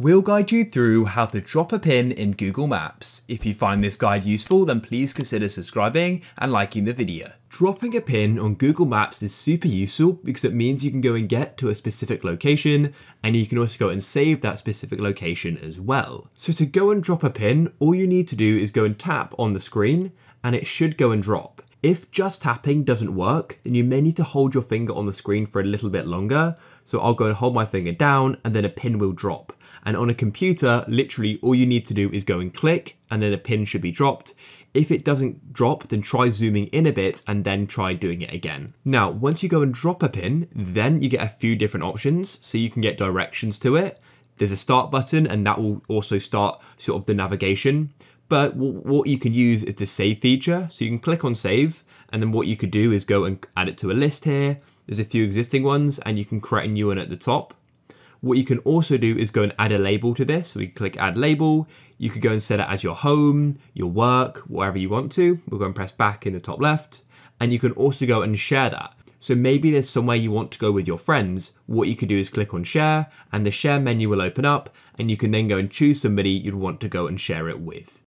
We'll guide you through how to drop a pin in Google Maps. If you find this guide useful, then please consider subscribing and liking the video. Dropping a pin on Google Maps is super useful because it means you can go and get to a specific location, and you can also go and save that specific location as well. So to go and drop a pin, all you need to do is go and tap on the screen and it should go and drop. If just tapping doesn't work, then you may need to hold your finger on the screen for a little bit longer. So I'll go and hold my finger down and then a pin will drop. And on a computer, literally all you need to do is go and click and then a pin should be dropped. If it doesn't drop, then try zooming in a bit and then try doing it again. Now, once you go and drop a pin, then you get a few different options. So you can get directions to it. There's a start button and that will also start sort of the navigation. But what you can use is the save feature. So you can click on save, and then what you could do is go and add it to a list here. There's a few existing ones and you can create a new one at the top. What you can also do is go and add a label to this. So we click add label. You could go and set it as your home, your work, wherever you want to. We'll go and press back in the top left. And you can also go and share that. So maybe there's somewhere you want to go with your friends. What you could do is click on share and the share menu will open up and you can then go and choose somebody you'd want to go and share it with.